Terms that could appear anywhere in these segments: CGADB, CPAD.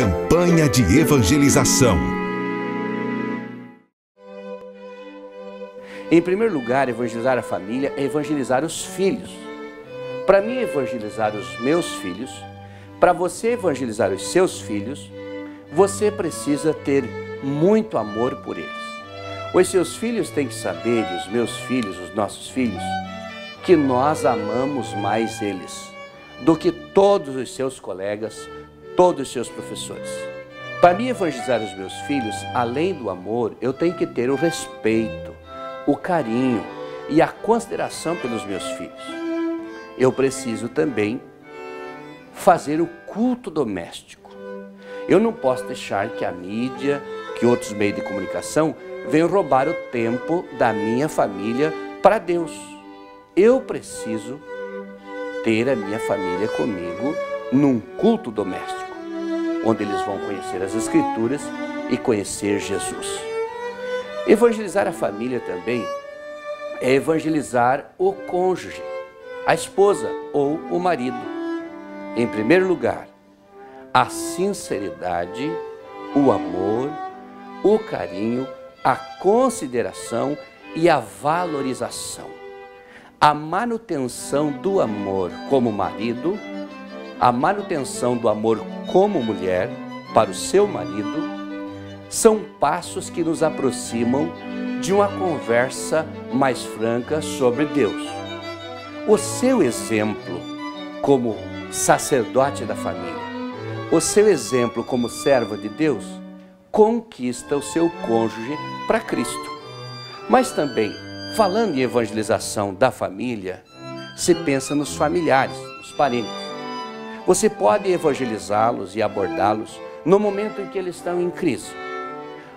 campanha de evangelização. Em primeiro lugar, evangelizar a família é evangelizar os filhos. Para mim evangelizar os meus filhos, para você evangelizar os seus filhos, você precisa ter muito amor por eles. Os seus filhos têm que saber, os meus filhos, os nossos filhos, que nós amamos mais eles do que todos os seus colegas, todos os seus professores. Para mim evangelizar os meus filhos, além do amor, eu tenho que ter o respeito, o carinho e a consideração pelos meus filhos. Eu preciso também fazer o culto doméstico. Eu não posso deixar que a mídia, que outros meios de comunicação venham roubar o tempo da minha família para Deus. Eu preciso ter a minha família comigo num culto doméstico, onde eles vão conhecer as Escrituras e conhecer Jesus. Evangelizar a família também é evangelizar o cônjuge, a esposa ou o marido. Em primeiro lugar, a sinceridade, o amor, o carinho, a consideração e a valorização. A manutenção do amor como marido, a manutenção do amor como mulher para o seu marido, são passos que nos aproximam de uma conversa mais franca sobre Deus. O seu exemplo como sacerdote da família, o seu exemplo como servo de Deus, conquista o seu cônjuge para Cristo. Mas também, falando em evangelização da família, se pensa nos familiares, nos parentes. Você pode evangelizá-los e abordá-los no momento em que eles estão em crise,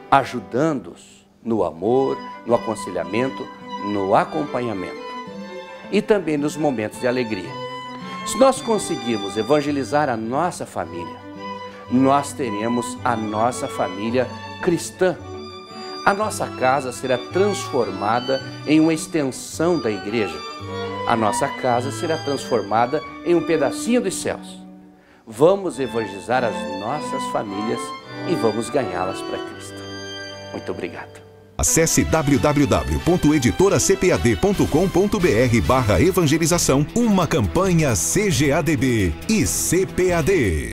ajudando-os no amor, no aconselhamento, no acompanhamento e também nos momentos de alegria. Se nós conseguirmos evangelizar a nossa família, nós teremos a nossa família cristã. A nossa casa será transformada em uma extensão da igreja. A nossa casa será transformada em um pedacinho dos céus. Vamos evangelizar as nossas famílias e vamos ganhá-las para Cristo. Muito obrigado. Acesse www.editoracpad.com.br/evangelização, uma campanha CGADB e CPAD.